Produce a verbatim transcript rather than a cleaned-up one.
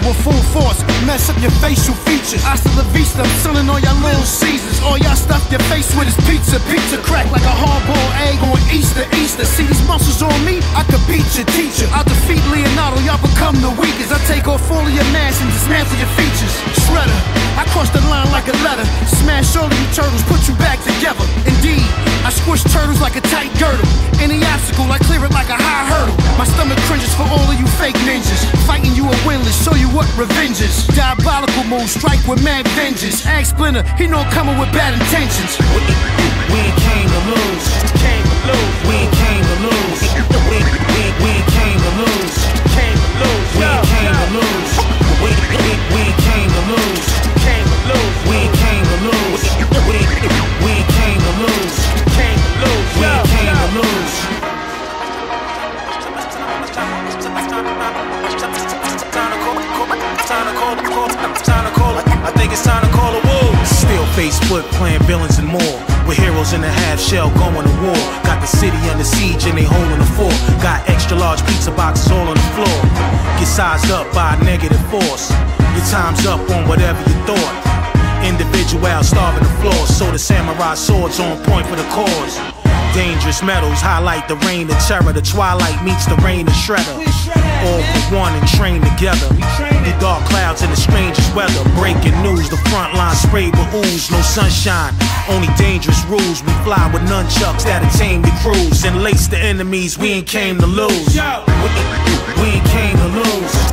ratchet with full force, mess up your facial features. Hasta la vista, I'm selling all y'all Little Caesars. All y'all stuff your face with is pizza. Pizza crack like a hard-boiled egg on Easter, Easter. See these muscles on me? I could beat your teacher. I'll defeat Leonardo, y'all become the weakest. I take off all of your masks and dismantle your features. Shredder, I cross the line like a letter. Smash all of you turtles, put you back together. Indeed, I squish turtles like a tight girdle. Any obstacle, I clear it like a high hurdle. My stomach cringes for all of you fake ninjas. Fighting you a winless, show you what revenge is. Diabolical moves, strike with mad vengeance. Axe Splinter, he know I'm coming with bad intentions. We, we came to lose. Came to lose. We came to lose. We, we, we came to lose. Came to lose. We came to lose. We, we, we came to lose. Came to lose. We came to lose. We, we came to lose. Came to lose. We came to lose. I think it's time to call a war. Still face foot playing villains and more. With heroes in a half shell going to war. Got the city under siege and they holding the fort. Got extra large pizza boxes all on the floor. Get sized up by a negative force. Your time's up on whatever you thought. Individual starving the floor. So the samurai sword's on point for the cause. Dangerous metals highlight the reign of terror. The twilight meets the reign of Shredder. All for one and trained together. The dark clouds in the strangest weather. Breaking news, the front line sprayed with ooze. No sunshine, only dangerous rules. We fly with nunchucks that attain the crews. And lace the enemies, we ain't came to lose. We, we came to lose.